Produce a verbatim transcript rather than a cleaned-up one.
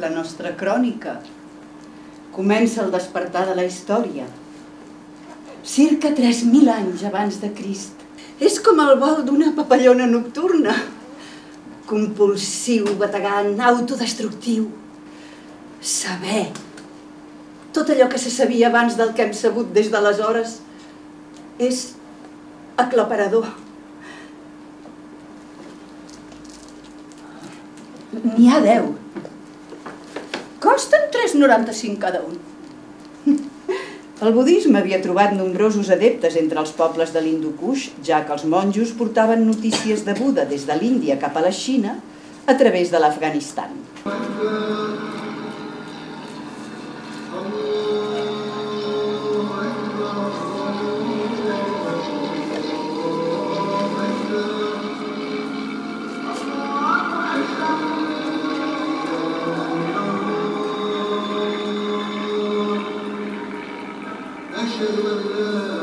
la nostra crònica. Comença el despertar de la història. Circa tres mil anys abans de Crist. És com el vol d'una papallona nocturna. Compulsiu, bategant, autodestructiu. Saber. Tot allò que se sabia abans del que hem sabut des d'aleshores és aclaparador. N'hi ha deu. Costen tres coma noranta-cinc cada un. El budisme havia trobat nombrosos adeptes entre els pobles de l'Hindu Kush, ja que els monjos portaven notícies de Buda des de l'Índia cap a la Xina a través de l'Afganistan. Thank you.